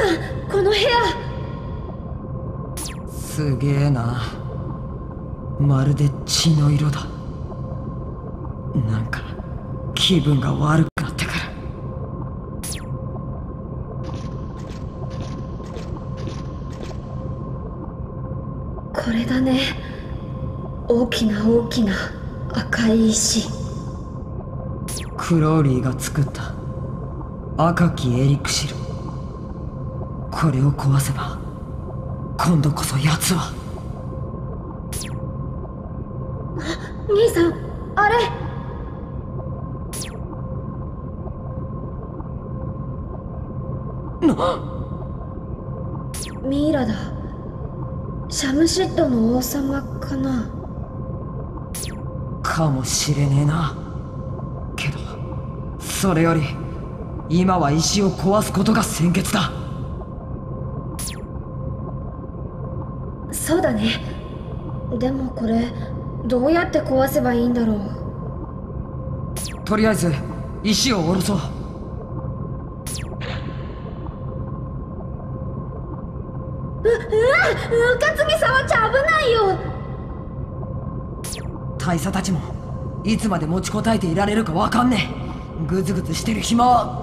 さん、この部屋すげえな。まるで血の色だ。なんか気分が悪くなってくる。これだね、大きな大きな赤い石。クローリーが作った赤きエリクシル。これを壊せば今度こそ奴は。兄さん、あれ。ミイラだ。シャムシッドの王様かな。かもしれねえな。けどそれより今は石を壊すことが先決だ。そうだね。でもこれどうやって壊せばいいんだろう。とりあえず石を下ろそう。うわ、カツギ触っちゃ危ないよ。大佐たちもいつまで持ちこたえていられるかわかんねえ。グズグズしてる暇は。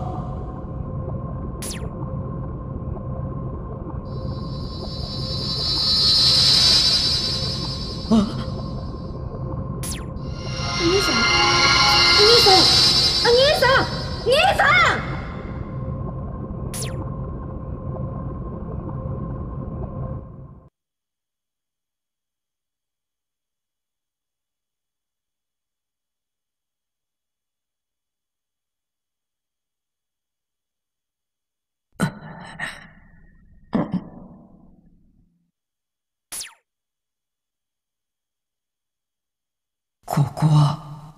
ここは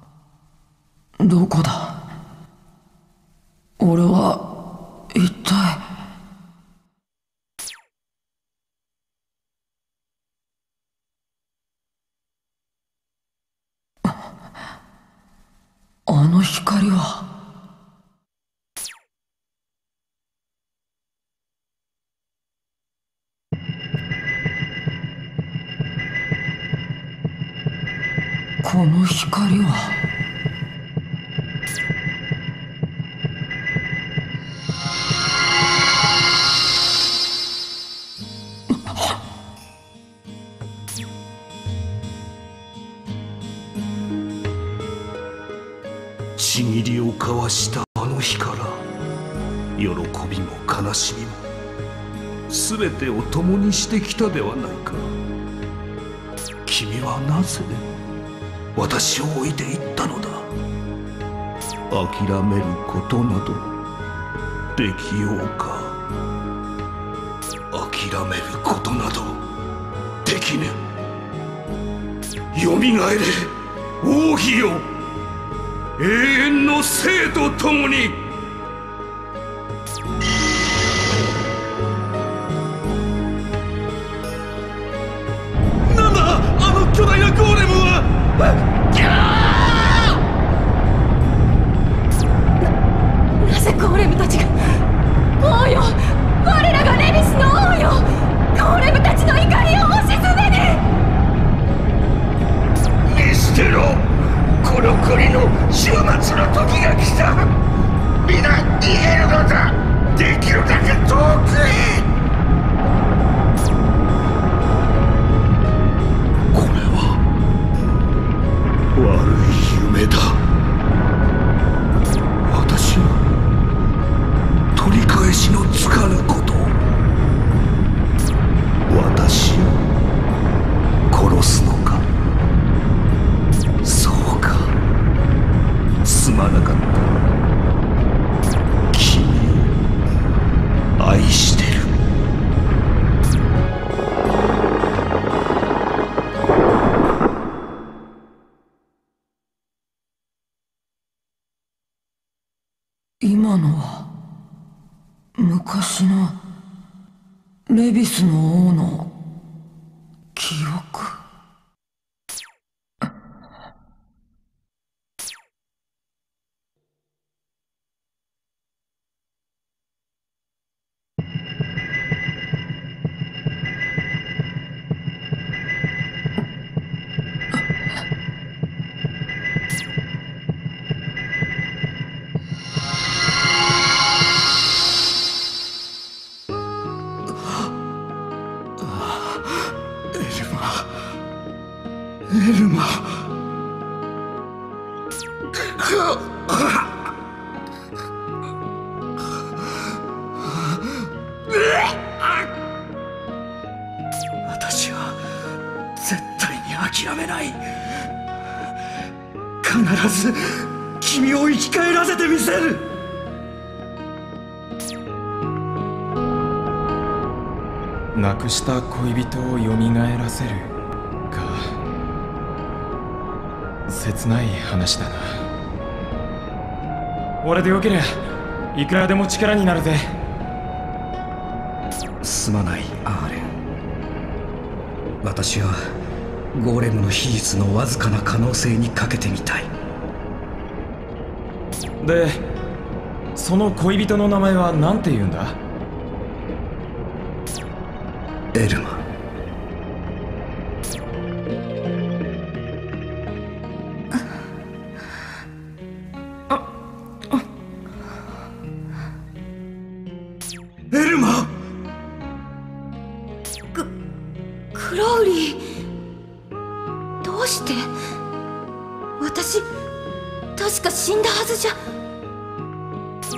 どこだ。俺は一体。あの光は。この光は。ちぎりを交わしたあの日から喜びも悲しみも全てを共にしてきたではないか。君はなぜ私を置いていったのだ。諦めることなどできようか。諦めることなどできぬ。よみがえれ王妃よ、永遠の生とともに。今のは昔のレビスの王の記憶。私は絶対に諦めない。必ず君を生き返らせてみせる。なくした恋人をよみがえらせるか。切ない話だな。俺でよけりゃいくらでも力になるぜ。すまない、アーレン。私はゴーレムの秘術のわずかな可能性にかけてみたい。で、その恋人の名前は何て言うんだ？エルマ。エルマ。クラウリー、どうして？私、確か死んだはずじゃ。エ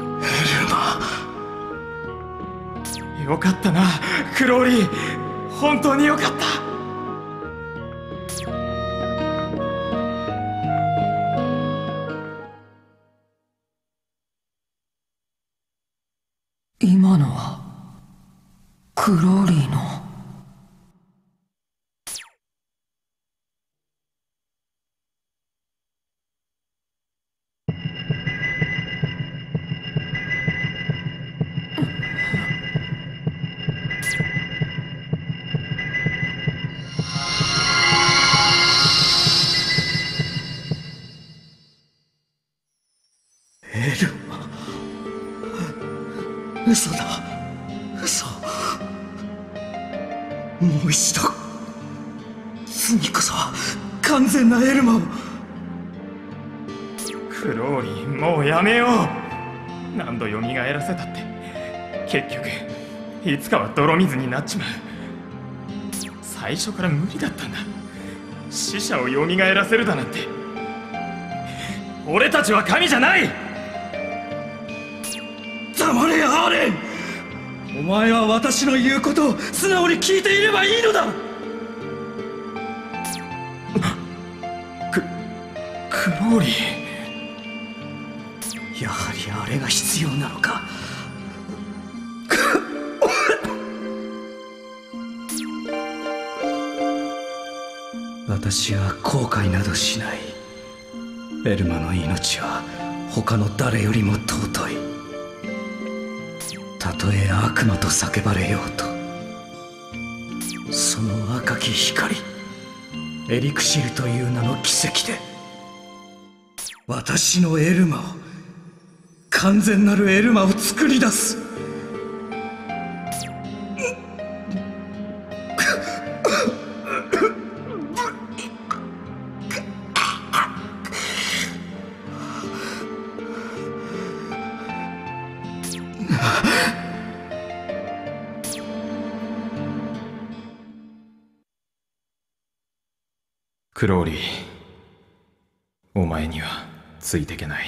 ルマ。よかったな、クローリー、本当によかった。今のはクローリーの嘘だ、嘘。もう一度、次こそは完全なエルマを。クローリー、もうやめよう。何度蘇らせたって結局いつかは泥水になっちまう。最初から無理だったんだ。死者を蘇らせるだなんて。俺たちは神じゃない。黙れ、アーレン。お前は私の言うことを素直に聞いていればいいのだ。クローリー、やはりあれが必要なのか。私は後悔などしない。エルマの命は他の誰よりも尊い。たとえ悪魔と叫ばれようと、その赤き光、エリクシルという名の奇跡で私のエルマを、完全なるエルマを作り出す。クローリー、お前にはついてけない。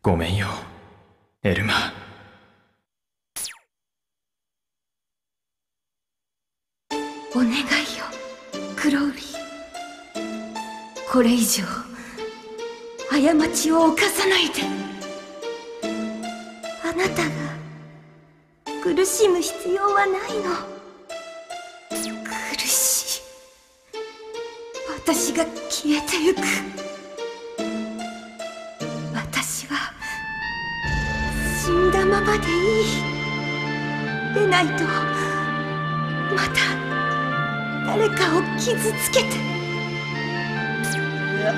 ごめんよ、エルマ。お願いよ、クローリー。これ以上過ちを犯さないで。あなたが苦しむ必要はないの。私が消えてゆく。私は死んだままでいい。でないとまた誰かを傷つけて。私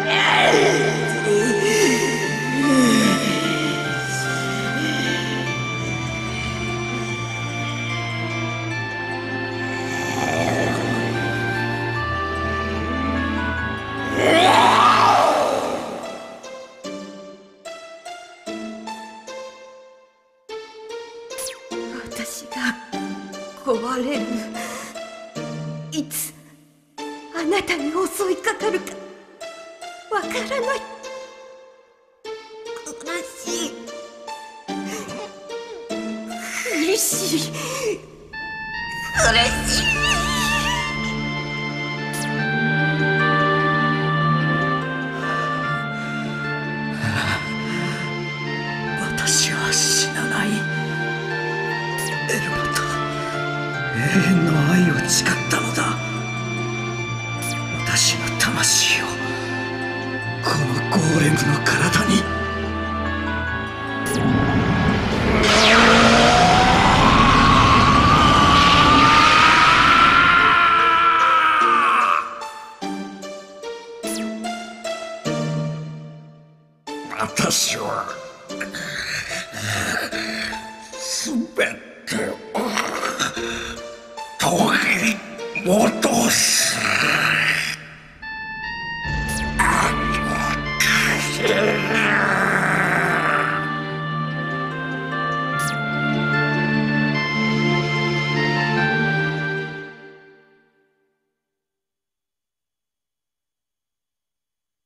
が壊れる。いつあなたに襲いいかかるかわからない。苦しい。私は死なない。エルバと永遠の愛を誓ったのだ。私の魂をこのゴーレムの体に。私は全てを取り戻す。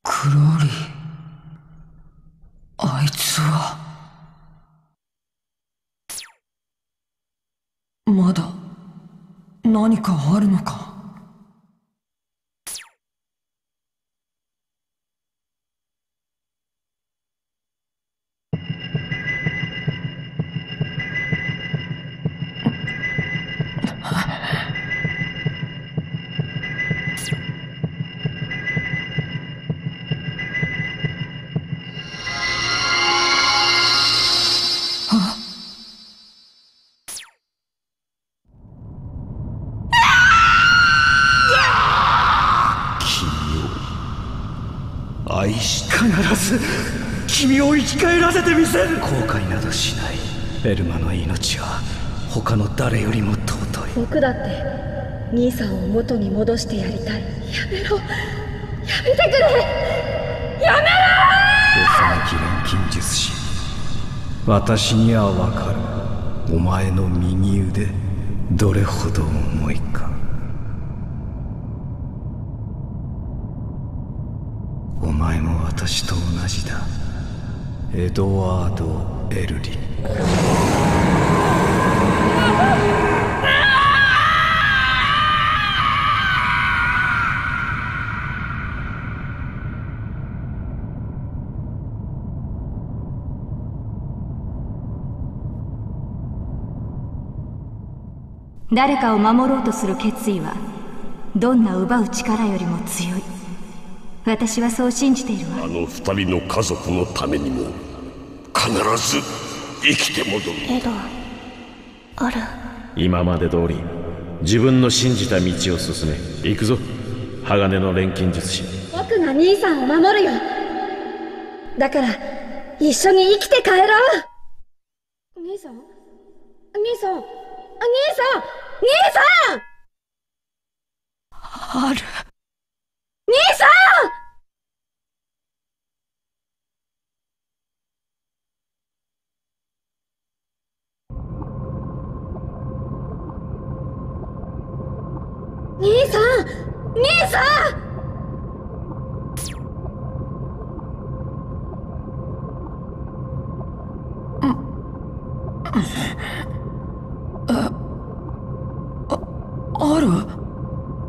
クローリー、あいつはまだ何かあるのか。必ず君を生き返らせてみせる。後悔などしない。エルマの命は他の誰よりも尊い。僕だって兄さんを元に戻してやりたい。やめろ、やめてくれ、やめろ。幼き錬金術師、私にはわかる。お前の右腕どれほど重いか。お前も私と同じだ。エドワード・エルリ。誰かを守ろうとする決意はどんな奪う力よりも強い。私はそう信じているわ。あの二人の家族のためにも必ず生きて戻る。エド、ある。今まで通り自分の信じた道を進め。行くぞ、鋼の錬金術師。僕が兄さんを守るよ。だから一緒に生きて帰ろう。兄さん、ある。兄さん、兄さん、ある。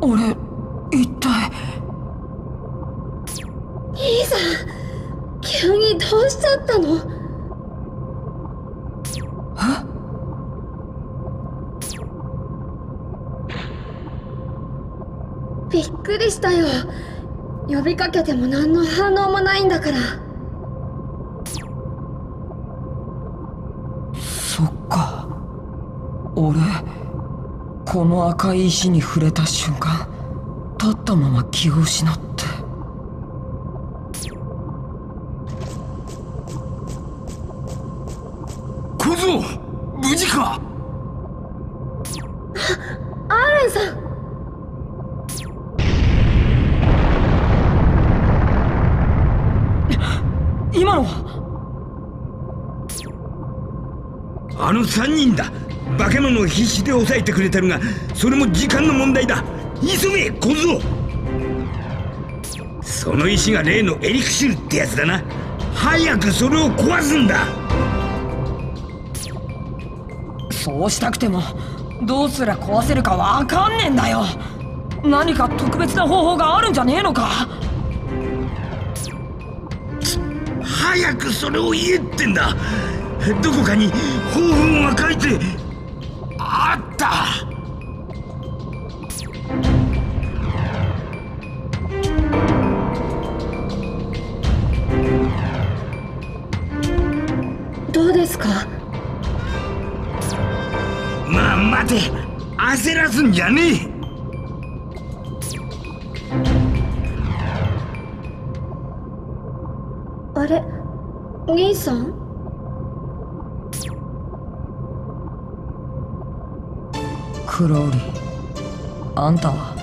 俺一体。兄さん、急にどうしちゃったの？え？びっくりしたよ。呼びかけても何の反応もないんだから。そっか、俺この赤い石に触れた瞬間立ったまま気を失って。小僧、無事か。アーレンさん、今のは。あの3人だ。化け物を必死で抑えてくれたのが、それも時間の問題だ。急げ小僧。その石が例のエリクシルってやつだな。早くそれを壊すんだ。そうしたくてもどうすら壊せるかわかんねえんだよ。何か特別な方法があるんじゃねえのか。早くそれを言えってんだ。どこかに方法が書いてあった。どうですか。まあ待て、焦らすんじゃねえ。あれ、兄さん？クローリー、あんたは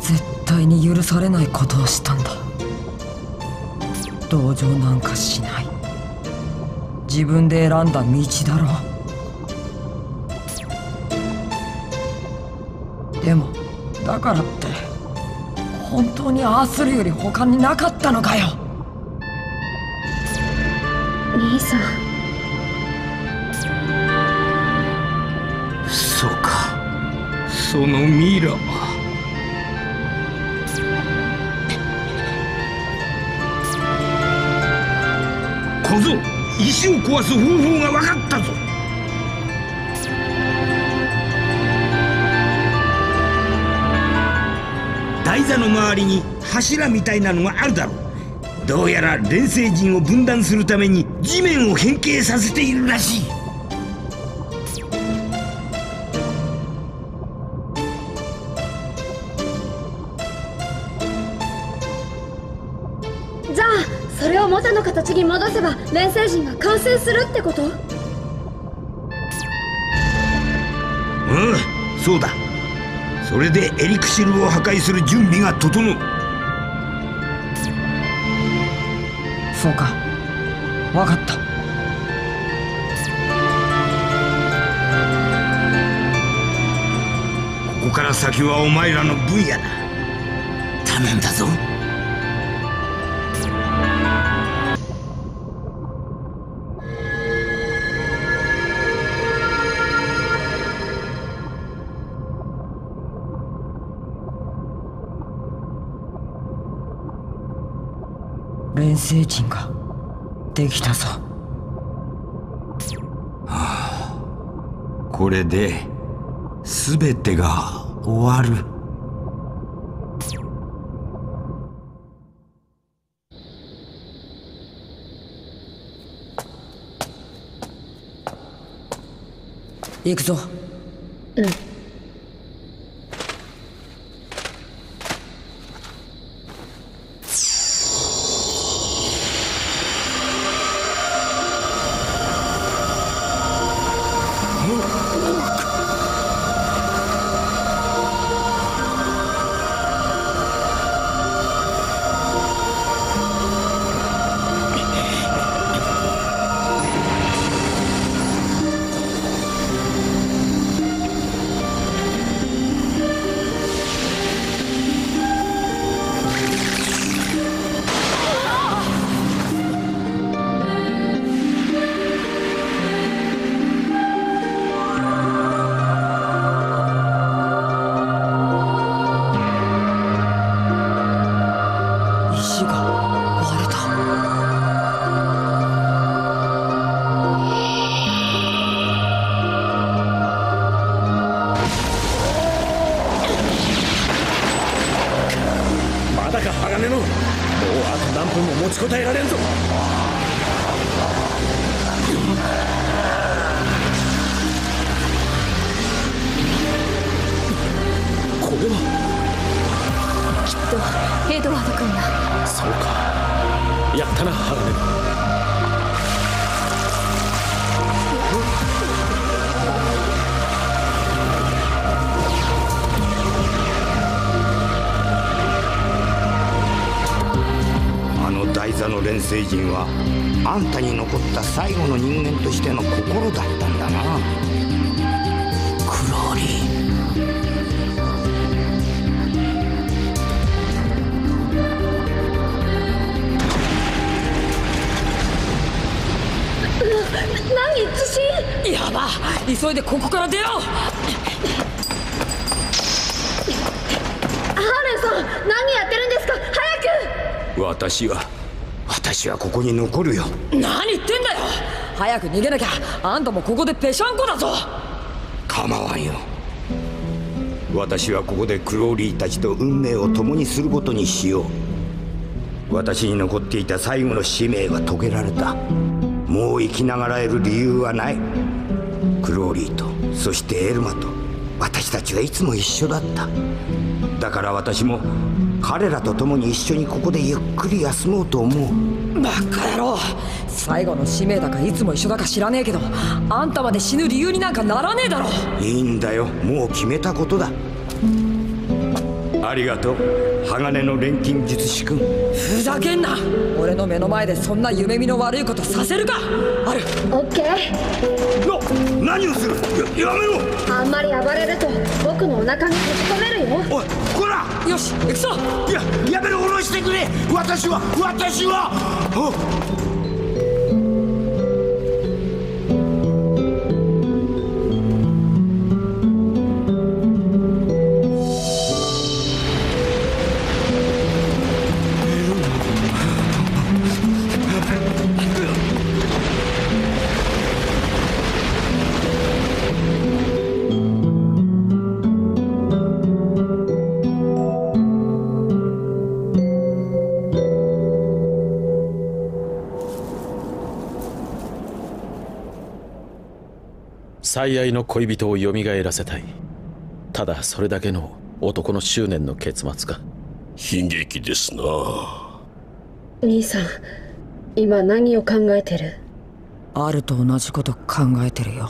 絶対に許されないことをしたんだ。同情なんかしない。自分で選んだ道だろ。でもだからって本当にああするより他になかったのかよ。兄さん。そうか、そのミイラは。小僧、石を壊す方法が分かったぞ。台座の周りに柱みたいなのがあるだろう。どうやら錬成人を分断するために地面を変形させているらしい。それを元の形に戻せば錬成人が完成するってこと？うん、そうだ。それでエリクシルを破壊する準備が整う。そうか、わかった。ここから先はお前らの分野だ。頼んだぞ。錬成人ができたぞ。はあ、これで全てが終わる。行くぞ。うん。錬成人はあんたに残った最後の人間としての心だったんだな、クローリー。急いでここから出よう。ハーレンさん、何やってるんですか？早く。私はここに残るよ。何言ってんだよ。早く逃げなきゃあんたもここでぺしゃんこだぞ。構わんよ。私はここでクローリーたちと運命を共にすることにしよう。私に残っていた最後の使命は解けられた。もう生きながらえる理由はない。クローリーと、そしてエルマと私たちはいつも一緒だった。だから私も彼らと共に一緒にここでゆっくり休もうと思う。バカ野郎、最後の使命だかいつも一緒だか知らねえけど、あんたまで死ぬ理由になんかならねえだろ。いいんだよ、もう決めたことだ。ありがとう、鋼の錬金術師君。ふざけんな。俺の目の前でそんな夢見の悪いことさせるか。あるオッケー。何をする。 やめろ。あんまり暴れると僕のお腹に閉じ込めるよ。おい、こら。よし、行くぞ。やめろ、下ろしてくれ。私は最愛の恋人をよみがえらせたい。ただそれだけの男の執念の結末か。悲劇ですな。兄さん、今何を考えてる？アルと同じこと考えてるよ。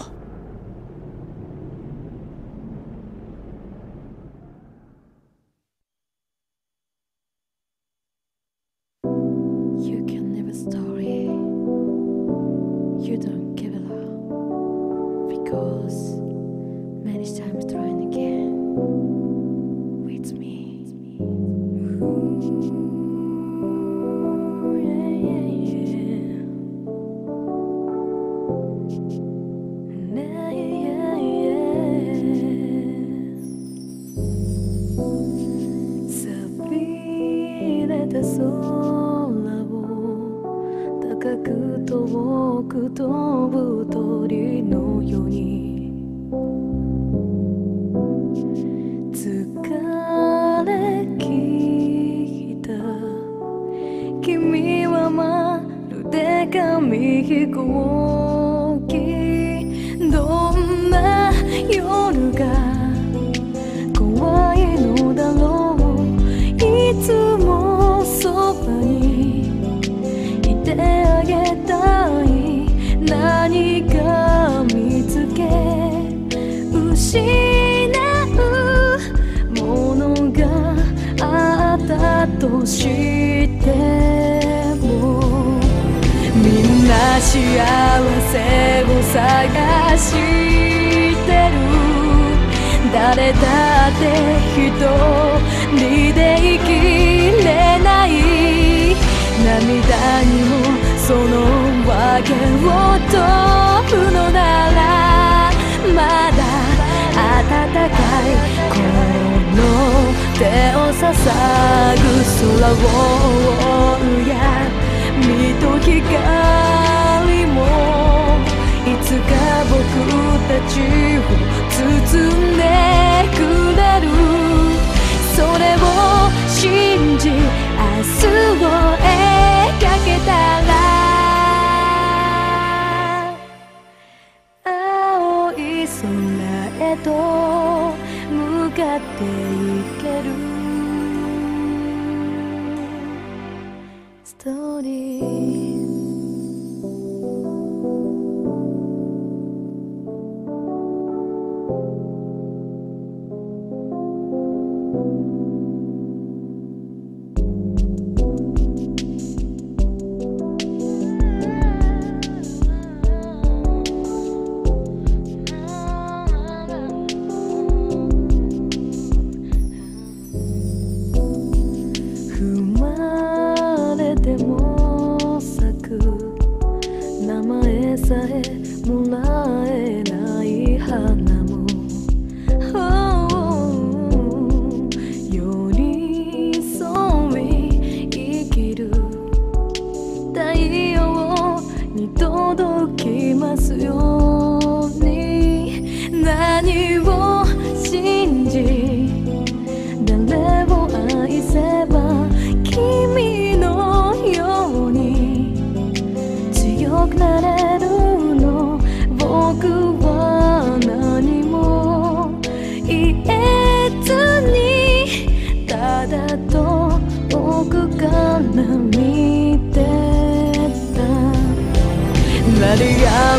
名前さえもらえない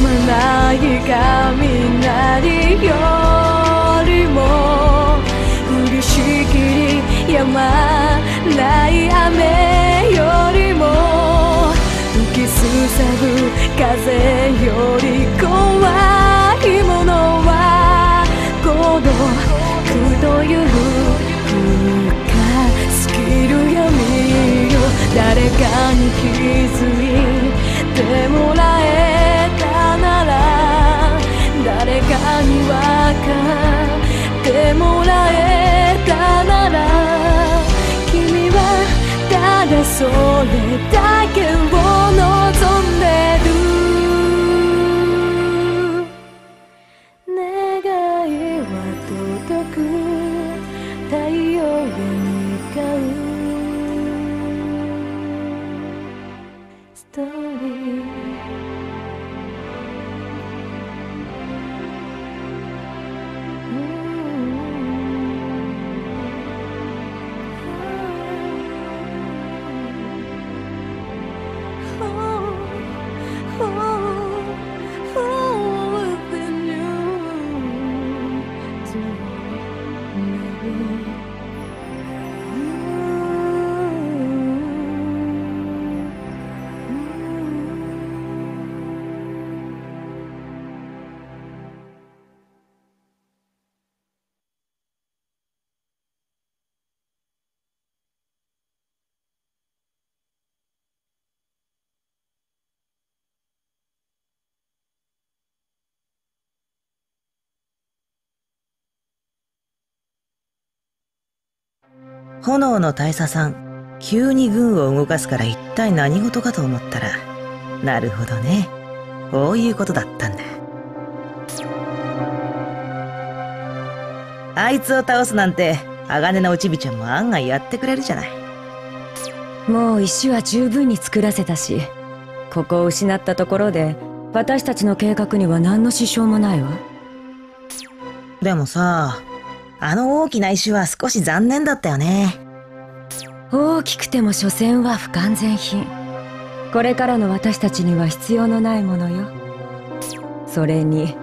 ないがみんなによりも降りしきり止まない雨よりも吹きすさぶ風より怖いものは孤独という深すぎる闇よ、誰かに気づいてもらえ誰かに分かってもらえたなら、君はただそれだけを望んでる。願いは届く太陽へ向かうストーリー。炎の大佐さん、急に軍を動かすから一体何事かと思ったら、なるほどね、こういうことだったんだ。あいつを倒すなんて鋼のおちびちゃんも案外やってくれるじゃない。もう石は十分に作らせたし、ここを失ったところで私たちの計画には何の支障もないわ。でもさ、あの大きな石は少し残念だったよね。大きくても所詮は不完全品。これからの私たちには必要のないものよ。それに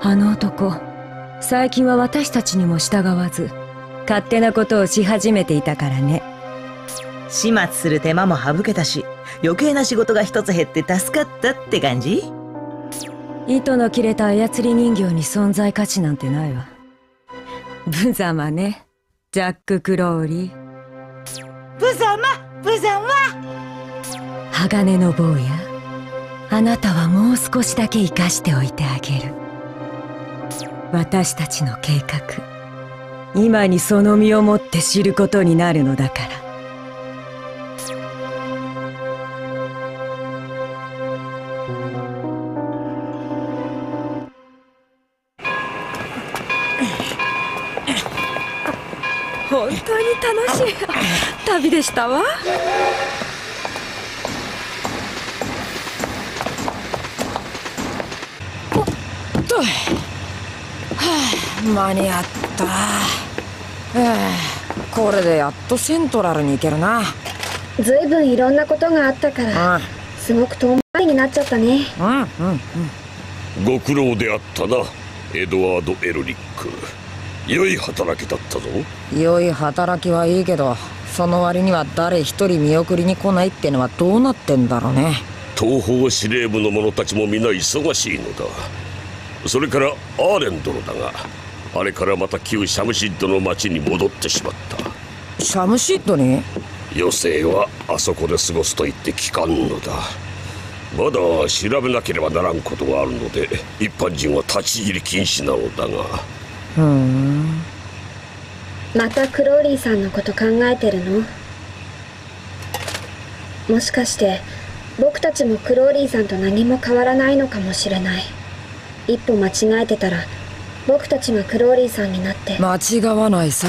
あの男、最近は私たちにも従わず勝手なことをし始めていたからね。始末する手間も省けたし、余計な仕事が一つ減って助かったって感じ。糸の切れた操り人形に存在価値なんてないわ。無様ね、ジャック・クローリー。無様、無様。鋼の坊や、あなたはもう少しだけ生かしておいてあげる。私たちの計画、今にその身をもって知ることになるのだから。本当に楽しい旅でしたわ。おっと、はあ、間に合った。これでやっとセントラルに行けるな。ずいぶんいろんなことがあったから、すごく遠回りになっちゃったね。ご苦労であったな、エドワード・エルリック。良い働きだったぞ。良い働きはいいけど、その割には誰一人見送りに来ないってのはどうなってんだろうね。東方司令部の者たちも皆忙しいのだ。それからアーレン殿だが、あれからまた旧シャムシッドの町に戻ってしまった。シャムシッドに？余生はあそこで過ごすと言って聞かんのだ。まだ調べなければならんことがあるので、一般人は立ち入り禁止なのだが。またクローリーさんのこと考えてるの？もしかして僕たちもクローリーさんと何も変わらないのかもしれない。一歩間違えてたら僕たちがクローリーさんになって。間違わないさ。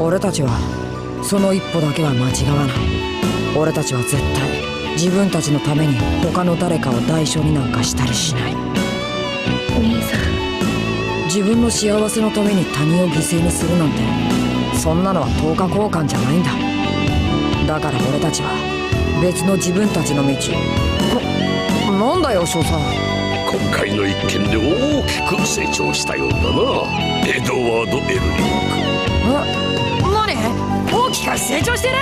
俺たちはその一歩だけは間違わない。俺たちは絶対自分たちのために他の誰かを代償になんかしたりしない。兄さん、自分の幸せのために他人を犠牲にするなんて、そんなのは等価交換じゃないんだ。だから俺たちは別の自分たちの道。なんだよ少佐、今回の一件で大きく成長したようだな、エドワード・エルリック。何、大きく成長してる？